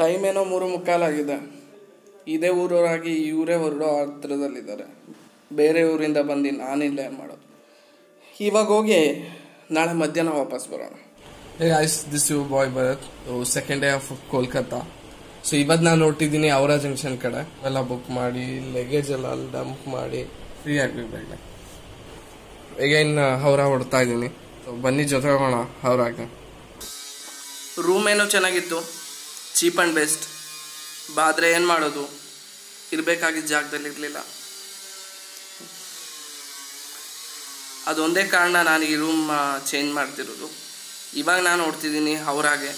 Time ಏನೋ 3:45 ಆಗಿದೆ. ಇದೇ ಊರವರಾಗಿ ಇವರೇ ಹೊರಡೋ ಹತ್ರದಲ್ಲಿದ್ದಾರೆ, ಬೇರೆ ಊರಿಂದ ಬಂದು ನಾನಿಲ್ಲ ಏನು ಮಾಡೋದು. ಇವಾಗ ಹೋಗಿ ನಾಳೆ ಮಧ್ಯಾಹ್ನ ವಾಪಸ್ ಬರೋಣ. Hey guys, this your boy Bharat, second day of Kolkata. So ಇವತ್ತು ನಾನು ಹೊರಟಿದ್ದೀನಿ ಹೌರಾ ಜಂಕ್ಷನ್ ಕಡೆ. ಎಲ್ಲ ಬುಕ್ ಮಾಡಿ ಲಗೇಜ್ ಎಲ್ಲ ಅಲ್ಲಿ ಡಂಪ್ ಮಾಡಿ ಫ್ರೀ ಆಗಿರ್ಬೇಕು. ಅಗೈನ್ ಹೌರಾ ಹೊಡ್ತಾ ಇದ್ದೀನಿ, ಬನ್ನಿ ಜೊತೆ ಹೋಗೋಣ ಹೌರಾಗೆ. ರೂಮ್ ಏನೋ ಚೆನ್ನಾಗಿತ್ತು, ಚೀಪ್ ಆ್ಯಂಡ್ ಬೆಸ್ಟ್. ಬಾದ್ರೆ ಏನು ಮಾಡೋದು, ಇರಬೇಕಾಗಿದ್ದ ಜಾಗದಲ್ಲಿ ಇರಲಿಲ್ಲ. ಅದೊಂದೇ ಕಾರಣ ನಾನು ಈ ರೂಮ್ ಚೇಂಜ್ ಮಾಡ್ತಿರೋದು. ಇವಾಗ ನಾನು ಹೊಡ್ತಿದ್ದೀನಿ ಹೌರಾಗೆ.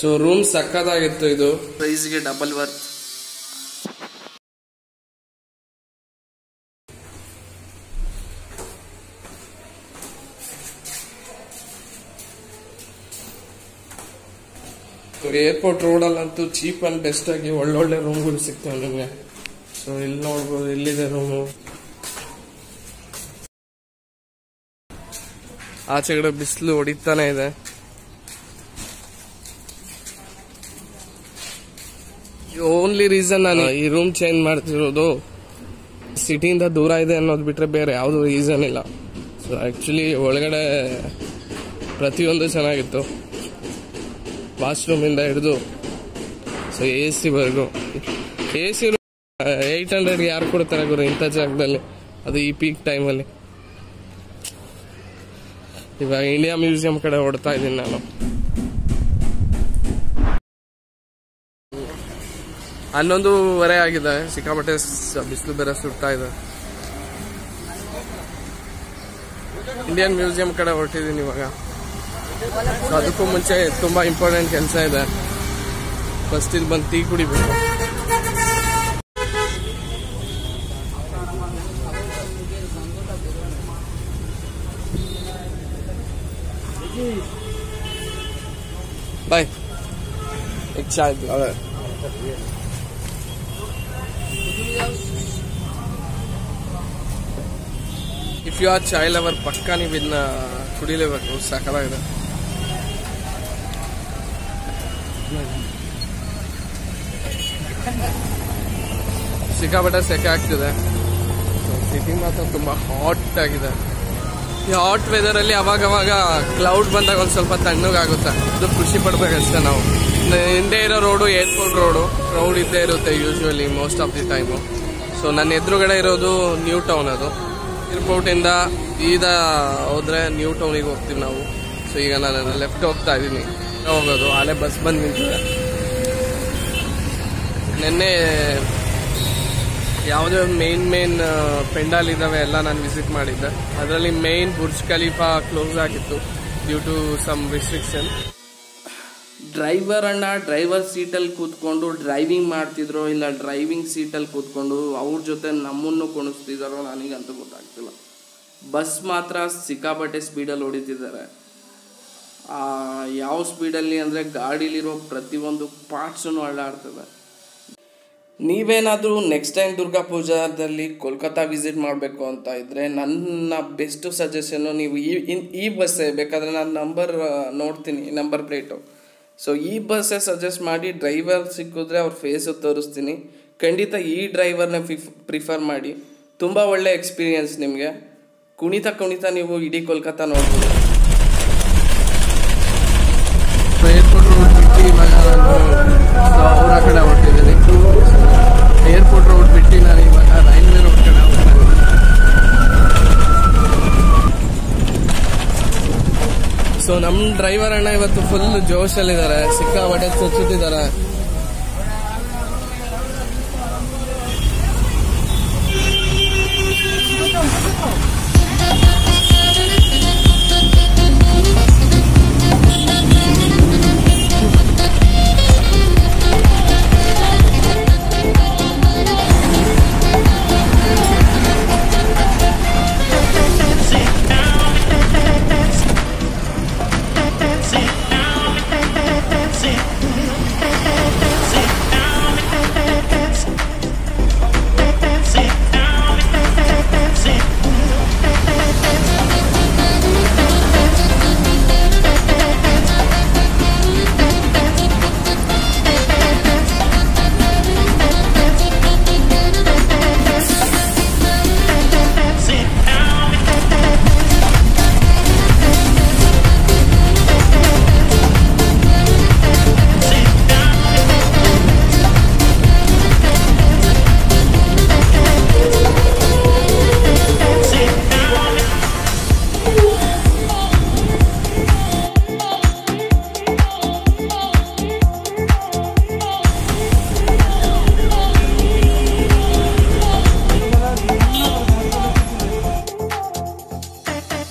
ಸೊ ರೂಮ್ ಸಕ್ಕತ್ತಾಗಿತ್ತು, ಇದು ಪ್ರೈಸ್ಗೆ ಡಬಲ್ ವರ್ತ್. ಏರ್ಪೋರ್ಟ್ ರೋಡಲ್ಲಂತೂ ಚೀಪ್ ಆ್ಯಂಡ್ ಬೆಸ್ಟ್ ಆಗಿ ಒಳ್ಳೊಳ್ಳೆ ರೂಮ್ಗಳು ಸಿಗ್ತವೆ ನಿಮಗೆ. ಸೊ ಇಲ್ಲಿ ನೋಡ್ಬೋದು, ಇಲ್ಲಿದೆ ರೂಮು. ಆಚೆಗಡೆ ಬಿಸಿಲು ಹೊಡಿತಾನೆ ಇದೆ. ಓನ್ಲಿ ರೀಸನ್ ನಾನು ಈ ರೂಮ್ ಚೇಂಜ್ ಮಾಡ್ತಿರೋದು ಸಿಟಿಯಿಂದ ದೂರ ಇದೆ ಅನ್ನೋದು ಬಿಟ್ರೆ ಬೇರೆ ಯಾವುದೂ ರೀಸನ್ ಇಲ್ಲ. ಸೊ ಆ್ಯಕ್ಚುಲಿ ಒಳಗಡೆ ಪ್ರತಿಯೊಂದು ಚೆನ್ನಾಗಿತ್ತು, ವಾಶ್ರೂಮಿಂದ ಹಿಡಿದು ಸೊ ಎ ಸಿವರೆಗೂ. ಎ ಸಿ ರೂಮ್ 800 ಯಾರು ಕೊಡ್ತಾರೆ ಗುರು ಇಂಥ ಜಾಗದಲ್ಲಿ, ಅದು ಈ ಪೀಕ್ ಟೈಮಲ್ಲಿ. ಇವಾಗ ಇಂಡಿಯಾ ಮ್ಯೂಸಿಯಂ ಕಡೆ ಹೊಡ್ತಾ ಇದ್ದೀನಿ ನಾನು. ಹನ್ನೊಂದುವರೆ ಆಗಿದೆ, ಸಿಕ್ಕಾಪಟ್ಟೆ ಬಿಸಿಲು ಬೇರೆ ಸುಡ್ತಾ ಇದೆ. ಇಂಡಿಯನ್ ಮ್ಯೂಸಿಯಂ ಕಡೆ ಹೊರಟಿದ್ದೀನಿ ಇವಾಗ. ಸೊ ಅದಕ್ಕೂ ಮುಂಚೆ ತುಂಬ ಇಂಪಾರ್ಟೆಂಟ್ ಕೆಲಸ ಇದೆ, ಫಸ್ಟ್ ಇಲ್ಲಿ ಬಂದು ಟೀ ಕುಡಿಬೇಕು. ಬಾಯ್ ಇಚ್ಛಾ ಆಯ್ತು. ಇಫ್ ಯು ಆರ್ ಚೈಲ್ಡ್ ಅವರ್ ಪಕ್ಕ ನೀವು ಇದನ್ನ ಕುಡಿಲೇಬೇಕು, ಸಕಲಾಗಿದೆ. ಸಿಕ್ಕಾಪಟ್ಟೆ ಸೆಕೆ ಆಗ್ತಿದೆ, ಸಿಟಿ ಮಾತ್ರ ತುಂಬ ಹಾಟ್ ಆಗಿದೆ. ಈ ಹಾಟ್ ವೆದರಲ್ಲಿ ಅವಾಗವಾಗ ಕ್ಲೌಡ್ ಬಂದಾಗ ಒಂದು ಸ್ವಲ್ಪ ತಣ್ಣಗಾಗುತ್ತೆ, ಅದು ಖುಷಿ ಪಡ್ಬೇಕಷ್ಟೇ ನಾವು. ಹಿಂದೆ ಇರೋ ರೋಡು ಏರ್ಪೋರ್ಟ್ ರೋಡು, ಕ್ರೌಡ್ ಇದ್ದೇ ಇರುತ್ತೆ usually most of the time. So ನನ್ನ ಎದುರುಗಡೆ ಇರೋದು ನ್ಯೂ ಟೌನ್, ಅದು ಏರ್ಪೋರ್ಟಿಂದ ಈಗ ಹೋದರೆ ನ್ಯೂ ಟೌನಿಗೆ ಹೋಗ್ತೀವಿ ನಾವು. ಸೊ ಈಗ ನಾನು ಲೆಫ್ಟ್ ಹೋಗ್ತಾ ಇದ್ದೀನಿ ಹೋಗೋದು, ಅಲ್ಲೇ ಬಸ್ ಬಂದು ನಿಂತಿದೆ. ನಿನ್ನೆ ಯಾವುದೇ ಮೇನ್ ಪೆಂಡಾಲ್ ಇದ್ದಾವೆ ಎಲ್ಲ ನಾನು ವಿಸಿಟ್ ಮಾಡಿದ್ದೆ. ಅದರಲ್ಲಿ ಮೇನ್ ಬುರ್ಜ್ ಖಲೀಫಾ ಕ್ಲೋಸ್ ಆಗಿತ್ತು due to some restriction. Driver ಸೀಟಲ್ಲಿ ಕೂತ್ಕೊಂಡು ಡ್ರೈವಿಂಗ್ ಮಾಡ್ತಿದ್ರು, ಇಲ್ಲ ಡ್ರೈವಿಂಗ್ ಸೀಟಲ್ಲಿ ಕೂತ್ಕೊಂಡು ಅವ್ರ ಜೊತೆ ನಮ್ಮನ್ನು ಕೊಣಿಸ್ತಿದ್ದಾರೋ ನನಗಂತೂ ಗೊತ್ತಾಗ್ತಿಲ್ಲ. ಬಸ್ ಮಾತ್ರ ಸಿಕ್ಕಾಪಟ್ಟೆ ಸ್ಪೀಡಲ್ಲಿ ಹೊಡಿತಿದ್ದಾರೆ. ಯಾವ ಸ್ಪೀಡಲ್ಲಿ ಅಂದರೆ ಗಾಡೀಲಿರೋ ಪ್ರತಿಯೊಂದು ಪಾರ್ಟ್ಸೂ ಅಳ್ಳಾಡ್ತದೆ. ನೀವೇನಾದರೂ ನೆಕ್ಸ್ಟ್ ಟೈಮ್ ದುರ್ಗಾ ಪೂಜಾದಲ್ಲಿ ಕೋಲ್ಕತ್ತಾ ವಿಸಿಟ್ ಮಾಡಬೇಕು ಅಂತ ಇದ್ದರೆ ನನ್ನ ಬೆಸ್ಟ್ ಸಜೆಷನ್ನು ನೀವು ಈ ಬಸ್ಸೇ. ಬೇಕಾದರೆ ನಾನು ನಂಬರ್ ನೋಡ್ತೀನಿ, ನಂಬರ್ ಪ್ಲೇಟು. ಸೊ ಈ ಬಸ್ಸೇ ಸಜೆಸ್ಟ್ ಮಾಡಿ, ಡ್ರೈವರ್ ಸಿಕ್ಕಿದ್ರೆ ಅವ್ರ ಫೇಸು ತೋರಿಸ್ತೀನಿ. ಖಂಡಿತ ಈ ಡ್ರೈವರ್ನ ಪ್ರಿಫರ್ ಮಾಡಿ, ತುಂಬ ಒಳ್ಳೆ ಎಕ್ಸ್ಪೀರಿಯನ್ಸ್ ನಿಮಗೆ. ಕುಣಿತ ನೀವು ಇಡೀ ಕೋಲ್ಕತ್ತಾ ನೋಡ್ಬೋದು. ಹೌರಾ ಕಡೆ ಹೊರಟಿದ್ದೀನಿ. ಏರ್ಪೋರ್ಟ್ ರೋಡ್ ಬಿಟ್ಟು ನಾನು ಇವಾಗ ರೈಲ್ವೆ ರೋಡ್ ಕಡೆ ಹೋಗ್ತಾ ಇದ್ದೀನಿ. ಸೊ ನಮ್ಮ ಡ್ರೈವರ್ ಅಣ್ಣ ಇವತ್ತು ಫುಲ್ ಜೋಶಲ್ಲಿದ್ದಾರೆ, ಸಿಕ್ಕಾಪಟ್ಟೆ ಚುಚ್ಚುತ್ತಿದ್ದಾರೆ.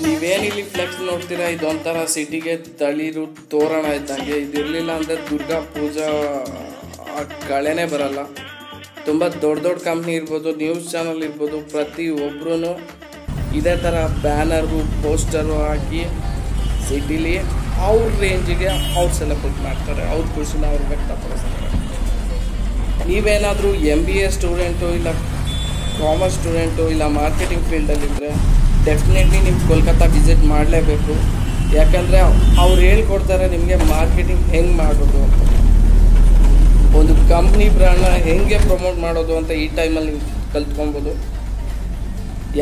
ನೀವೇನು ಇಲ್ಲಿ ಫ್ಲೆಕ್ಸ್ ನೋಡ್ತೀರಾ, ಇದೊಂಥರ ಸಿಟಿಗೆ ತಳಿರು ತೋರಣ ಇದ್ದಂಗೆ. ಇದಿರಲಿಲ್ಲ ಅಂದರೆ ದುರ್ಗಾ ಪೂಜಾ ಕಳೆನೇ ಬರಲ್ಲ. ತುಂಬ ದೊಡ್ಡ ದೊಡ್ಡ ಕಂಪ್ನಿ ಇರ್ಬೋದು, ನ್ಯೂಸ್ ಚಾನಲ್ ಇರ್ಬೋದು, ಪ್ರತಿಯೊಬ್ಬರೂ ಇದೇ ಥರ ಬ್ಯಾನರು ಪೋಸ್ಟರು ಹಾಕಿ ಸಿಟಿಲಿ ಅವ್ರ ರೇಂಜಿಗೆ ಅವ್ರು ಸೆಲೆಬ್ರೇಟ್ ಮಾಡ್ತಾರೆ, ಅವ್ರ ಖುಷಿನ ಅವ್ರು ವ್ಯಕ್ತಪಡಿಸ್ತಾರೆ. ನೀವೇನಾದರೂ MBA ಸ್ಟೂಡೆಂಟು ಇಲ್ಲ ಕಾಮರ್ಸ್ ಸ್ಟೂಡೆಂಟು ಇಲ್ಲ ಮಾರ್ಕೆಟಿಂಗ್ ಫೀಲ್ಡಲ್ಲಿದ್ದರೆ ಡೆಫಿನೆಟ್ಲಿ ನೀವು ಕೋಲ್ಕತ್ತಾ ವಿಸಿಟ್ ಮಾಡಲೇಬೇಕು. ಯಾಕಂದರೆ ಅವ್ರು ಹೇಳ್ಕೊಡ್ತಾರೆ ನಿಮಗೆ ಮಾರ್ಕೆಟಿಂಗ್ ಹೆಂಗೆ ಮಾಡೋದು, ಒಂದು ಕಂಪ್ನಿ ಬ್ರ್ಯಾಂಡ್ನ ಹೆಂಗೆ ಪ್ರಮೋಟ್ ಮಾಡೋದು ಅಂತ ಈ ಟೈಮಲ್ಲಿ ನೀವು ಕಲ್ತ್ಕೊಬೋದು.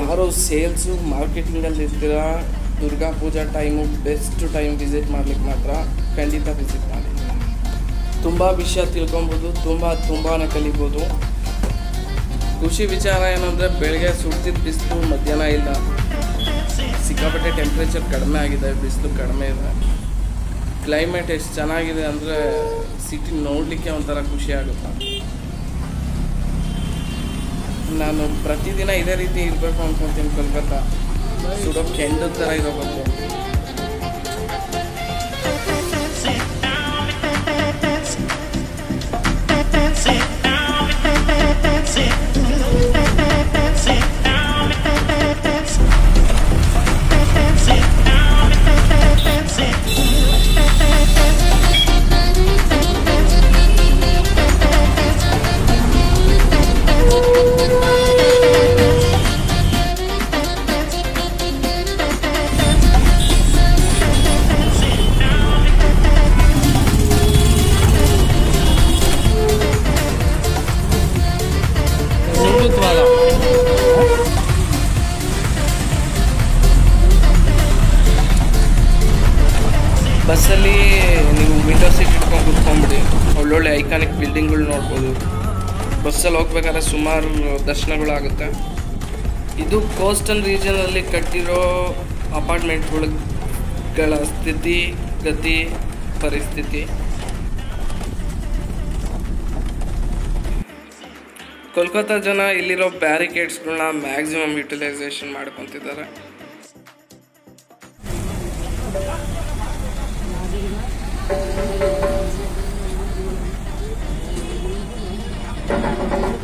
ಯಾರೋ ಸೇಲ್ಸು ಮಾರ್ಕೆಟಿಂಗಲ್ಲಿ ಇರ್ತೀರಾ, Durga Puja time best time visit ಮಾಡ್ಲಿಕ್ಕೆ ಮಾತ್ರ ಖಂಡಿತ ವಿಸಿಟ್ ಮಾಡಿ. ತುಂಬ ವಿಷಯ ತಿಳ್ಕೊಬೋದು, ತುಂಬಾ ಕಲಿಬೋದು. ಖುಷಿ ವಿಚಾರ ಏನಂದರೆ ಬೆಳಗ್ಗೆ ಸುಡ್ತಿದ್ದ ಬಿಸಿಲು ಮಧ್ಯಾಹ್ನ ಇಲ್ಲ, ಸಿಕ್ಕಾಪಟ್ಟೆ ಟೆಂಪ್ರೇಚರ್ ಕಡಿಮೆ ಆಗಿದೆ, ಬಿಸಿಲು ಕಡಿಮೆ ಇದೆ, ಕ್ಲೈಮೇಟ್ ಎಷ್ಟು ಚೆನ್ನಾಗಿದೆ ಅಂದರೆ ಸಿಟಿ ನೋಡಲಿಕ್ಕೆ ಒಂಥರ ಖುಷಿ ಆಗುತ್ತೆ. ನಾನು ಪ್ರತಿದಿನ ಇದೇ ರೀತಿ ಇರಬೇಕು ಅಂದ್ಕೊಳ್ತೀನಿ. ಕೋಲ್ಕತ್ತಾ ಸುಡೋ ಕೆಂಡ ಥರ ಇರಬೇಕು. ಬಸ್ಸಲ್ಲಿ ನೀವು ವಿಂಡೋ ಸೀಟ್ ಇಟ್ಕೊಂಡು ಕೂತ್ಕೊಂಡ್ಬಿಡಿ, ಒಳ್ಳೊಳ್ಳೆ ಐಕಾನಿಕ್ ಬಿಲ್ಡಿಂಗ್ಗಳು ನೋಡ್ಬೋದು. ಬಸ್ಸಲ್ಲಿ ಹೋಗ್ಬೇಕಾದ್ರೆ ಸುಮಾರು ದರ್ಶನಗಳಾಗುತ್ತೆ. ಇದು ಕೋಸ್ಟಲ್ ರೀಜನಲ್ಲಿ ಕಟ್ಟಿರೋ ಅಪಾರ್ಟ್ಮೆಂಟ್ಗಳ ಸ್ಥಿತಿ ಗತಿ ಪರಿಸ್ಥಿತಿ. ಕೋಲ್ಕತ್ತಾ ಜನ ಇಲ್ಲಿರೋ ಬ್ಯಾರಿಕೇಡ್ಸ್ಗಳನ್ನ ಮ್ಯಾಕ್ಸಿಮಮ್ ಯುಟಿಲೈಸೇಷನ್ ಮಾಡ್ಕೊತಿದ್ದಾರೆ.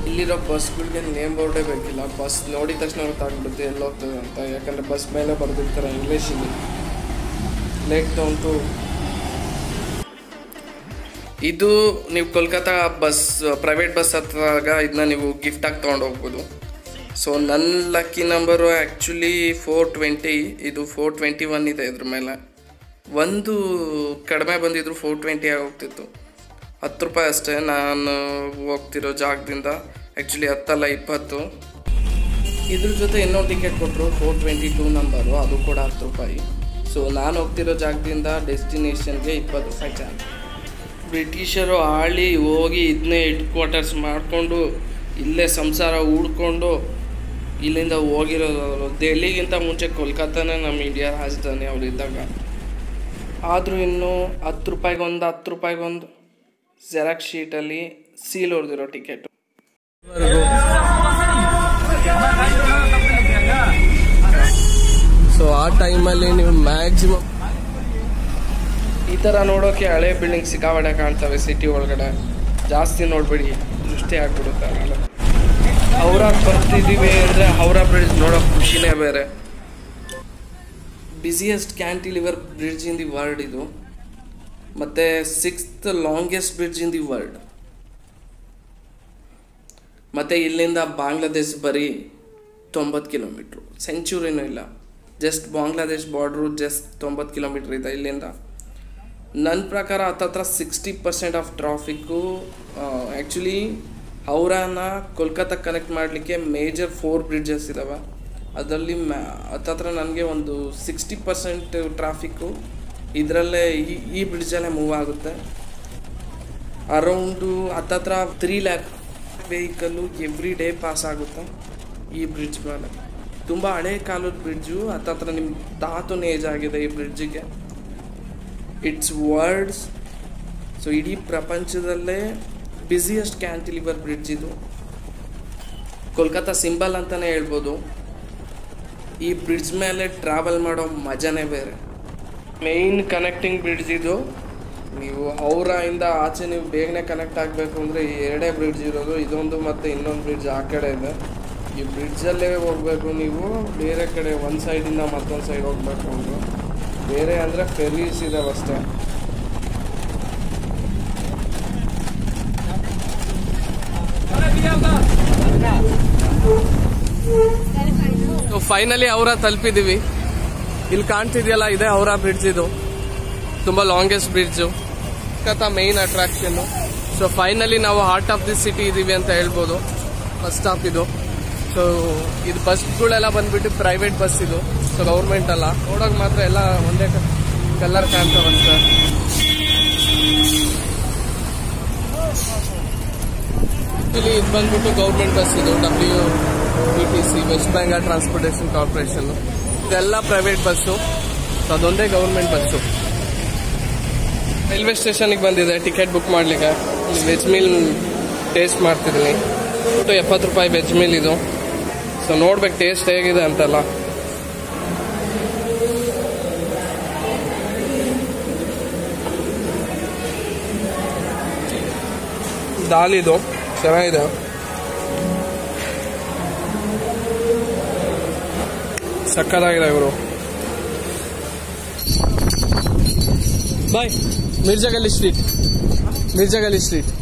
ಇಲ್ಲಿರೋ ಬಸ್ಗಳಿಗೆ ನೇಮ್ ಬೋರ್ಡೇ ಬೇಕಿಲ್ಲ, ಬಸ್ ನೋಡಿದ ತಕ್ಷಣ ಗೊತ್ತಾಗ್ಬಿಡುತ್ತೆ ಎಲ್ಲೋಗ್ತದೆ ಅಂತ. ಯಾಕಂದರೆ ಬಸ್ ಮೇಲೆ ಬರೆದಿರ್ತಾರೆ ಇಂಗ್ಲೀಷಲ್ಲಿ. ಲೇಟ್ ಡೌನ್ ಟು ಇದು ನೀವು ಕೋಲ್ಕತ್ತಾ ಬಸ್ ಪ್ರೈವೇಟ್ ಬಸ್ ಹತ್ತಾಗ ಇದನ್ನ ನೀವು ಗಿಫ್ಟಾಗಿ ತೊಗೊಂಡು ಹೋಗ್ಬೋದು. ಸೊ ನನ್ನ ಲಕ್ಕಿ ನಂಬರು ಆ್ಯಕ್ಚುಲಿ 420. ಇದು 421 ಇದೆ. ಇದ್ರ ಮೇಲೆ ಒಂದು ಕಡಿಮೆ ಬಂದಿದ್ರು 420 ಆಗಿ ಹೋಗ್ತಿತ್ತು. 10 ರೂಪಾಯಿ ಅಷ್ಟೇ ನಾನು ಹೋಗ್ತಿರೋ ಜಾಗದಿಂದ. ಆ್ಯಕ್ಚುಲಿ 10 ಅಲ್ಲ 20. ಇದ್ರ ಜೊತೆ ಇನ್ನೊಂದು ಟಿಕೆಟ್ ಕೊಟ್ಟರು 422 ನಂಬರು, ಅದು ಕೂಡ 10 ರೂಪಾಯಿ. ಸೊ ನಾನು ಹೋಗ್ತಿರೋ ಜಾಗದಿಂದ ಡೆಸ್ಟಿನೇಷನ್ಗೆ 20 ರೂಪಾಯಿ ಚಾರ್ಜ್. ಬ್ರಿಟಿಷರು ಆಳಿ ಹೋಗಿ ಇದನ್ನೇ ಹೆಡ್ ಕ್ವಾರ್ಟರ್ಸ್ ಮಾಡಿಕೊಂಡು ಇಲ್ಲೇ ಸಂಸಾರ ಹೂಡ್ಕೊಂಡು ಇಲ್ಲಿಂದ ಹೋಗಿರೋದವರು. ದೆಹಲಿಗಿಂತ ಮುಂಚೆ ಕೋಲ್ಕತ್ತಾನೇ ನಮ್ಮ ಇಂಡಿಯಾ ರಾಜಧಾನಿ ಅವರಿದ್ದಾಗ. ಆದರೂ ಇನ್ನೂ 10 ರೂಪಾಯಿಗೊಂದು ಜೆರಾಕ್ಸ್ ಶೀಟಲ್ಲಿ ಸೀಲ್ ಹೊಡೆದಿರೋ ಟಿಕೆಟು. ಸೊ ಆ ಟೈಮಲ್ಲಿ ನೀವು ಮ್ಯಾಕ್ಸಿಮಮ್ ಈ ಥರ ನೋಡೋಕ್ಕೆ ಹಳೆ ಬಿಲ್ಡಿಂಗ್ ಸಿಕ್ಕಾಪಟ್ಟೆ ಕಾಣ್ತವೆ ಸಿಟಿ ಒಳಗಡೆ. ಜಾಸ್ತಿ ನೋಡಬೇಡಿ, ದೃಷ್ಟಿ ಆಗ್ಬಿಡುತ್ತೆ. ಹೌರಾ ಬರ್ತಿದ್ದೀವಿ ಅಂದರೆ ಹೌರಾ ಬ್ರಿಡ್ಜ್ ನೋಡೋ ಖುಷಿನೇ ಬೇರೆ. Busiest cantilever bridge in the world ಇದು, ಮತ್ತು 6th longest bridge in the world. ಮತ್ತು ಇಲ್ಲಿಂದ ಬಾಂಗ್ಲಾದೇಶ್ ಬರೀ 90 ಕಿಲೋಮೀಟ್ರು, ಸೆಂಚುರಿನೂ ಇಲ್ಲ. Just Bangladesh border just 90 kilometre ಇದೆ ಇಲ್ಲಿಂದ. ನನ್ನ ಪ್ರಕಾರ ಹತ್ತತ್ರ 60% ಆಫ್ ಟ್ರಾಫಿಕ್ಕು ಆ್ಯಕ್ಚುಲಿ ಹೌರಾನ ಕೋಲ್ಕತ್ತಾ ಕನೆಕ್ಟ್ ಮಾಡಲಿಕ್ಕೆ ಮೇಜರ್ 4 ಬ್ರಿಡ್ಜಸ್ ಇದ್ದಾವೆ. ಅದರಲ್ಲಿ ಹತ್ತತ್ರ ನನಗೆ ಒಂದು 60% ಟ್ರಾಫಿಕ್ಕು ಇದರಲ್ಲೇ ಈ ಬ್ರಿಡ್ಜಲ್ಲೇ ಮೂವ್ ಆಗುತ್ತೆ. ಅರೌಂಡು ಹತ್ತತ್ರ 3 lakh vehicle every day pass ಆಗುತ್ತೆ ಈ ಬ್ರಿಡ್ಜ್ ಮೇಲೆ. ತುಂಬ ಹಳೆ ಕಾಲದ ಬ್ರಿಡ್ಜು, ಹತ್ತತ್ರ ನಿಮ್ಗೆ ತಾತನ ಏಜ್ ಆಗಿದೆ ಈ ಬ್ರಿಡ್ಜಿಗೆ. ಇಟ್ಸ್ ವರ್ಲ್ಡ್ಸ್, ಸೊ ಇಡೀ ಪ್ರಪಂಚದಲ್ಲೇ ಬಿಸಿಯೆಸ್ಟ್ ಕ್ಯಾಂಟಿಲಿವರ್ ಬ್ರಿಡ್ಜ್ ಇದು. ಕೋಲ್ಕತ್ತಾ ಸಿಂಬಲ್ ಅಂತಲೇ ಹೇಳ್ಬೋದು. ಈ ಬ್ರಿಡ್ಜ್ ಮೇಲೆ ಟ್ರಾವೆಲ್ ಮಾಡೋ ಮಜಾನೇ ಬೇರೆ. ಮೇನ್ ಕನೆಕ್ಟಿಂಗ್ ಬ್ರಿಡ್ಜ್ ಇದು. ನೀವು ಹೌರಾ ಇಂದ ಆಚೆ ನೀವು ಬೇಗನೆ ಕನೆಕ್ಟ್ ಆಗಬೇಕು ಅಂದರೆ ಈ ಎರಡೇ ಬ್ರಿಡ್ಜ್ ಇರೋದು, ಇದೊಂದು ಮತ್ತು ಇನ್ನೊಂದು ಬ್ರಿಡ್ಜ್ ಆ ಕಡೆ ಇದೆ. ಈ ಬ್ರಿಡ್ಜಲ್ಲೇ ಹೋಗಬೇಕು ನೀವು, ಬೇರೆ ಕಡೆ ಒಂದು ಸೈಡಿಂದ ಮತ್ತೊಂದು ಸೈಡ್ ಹೋಗಬೇಕು ಅಂದರೆ ಬೇರೆ ಅಂದರೆ ಫೆರೀಸ್ ಇದಾವೆ ಅಷ್ಟೇ. ಫೈನಲಿ ಹೌರಾ ತಲುಪಿದೀವಿ. ಇಲ್ಲಿ ಕಾಣ್ತಿದೆಯಲ್ಲ, ಇದೆ ಹೌರಾ ಬ್ರಿಡ್ಜ್. ಇದು ತುಂಬಾ ಲಾಂಗೆಸ್ಟ್ ಬ್ರಿಡ್ಜು, ಕಥಾ ಮೇನ್ ಅಟ್ರಾಕ್ಷನ್. ಸೊ ಫೈನಲಿ ನಾವು ಹಾರ್ಟ್ ಆಫ್ ದಿ ಸಿಟಿ ಇದೀವಿ ಅಂತ ಹೇಳ್ಬೋದು. ಬಸ್ ಸ್ಟಾಪ್ ಇದು. ಸೊ ಇದು ಬಸ್ಗಳೆಲ್ಲ ಬಂದ್ಬಿಟ್ಟು ಪ್ರೈವೇಟ್ ಬಸ್ ಇದು, ಸೊ ಗೌರ್ಮೆಂಟ್ ಅಲ್ಲ. ನೋಡೋಕೆ ಮಾತ್ರ ಎಲ್ಲ ಒಂದೇ ಕಲರ್ ಕಾಣ್ತಾವಂತೆ. ಇಲ್ಲಿ ಇದು ಬಂದ್ಬಿಟ್ಟು ಗೌರ್ಮೆಂಟ್ ಬಸ್ ಇದು, WBTC West Bengal transportation corporation. ಇದೆಲ್ಲ ಪ್ರೈವೇಟ್ ಬಸ್ಸು, ಅದೊಂದೇ ಗೌರ್ಮೆಂಟ್ ಬಸ್ಸು. ರೈಲ್ವೆ ಸ್ಟೇಷನ್ಗೆ ಬಂದಿದೆ ಟಿಕೆಟ್ ಬುಕ್ ಮಾಡ್ಲಿಕ್ಕೆ. ವೆಜ್ ಮೀಲ್ ಟೇಸ್ಟ್ ಮಾಡ್ತಿದ್ದೀನಿ. 70 ರೂಪಾಯಿ ವೆಜ್ ಮೀಲ್ ಇದು. ಸೊ ನೋಡ್ಬೇಕು ಟೇಸ್ಟ್ ಹೇಗಿದೆ ಅಂತಲ್ಲ. ದಾಲ್ ಇದು ಚೆನ್ನಾಗಿದೆ. ಸಕ್ಕತ್ತಾಗಿದೆ ಇವರು. ಬಾಯ್ ಮಿರ್ಜಾ ಗಲ್ಲಿ ಸ್ಟ್ರೀಟ್.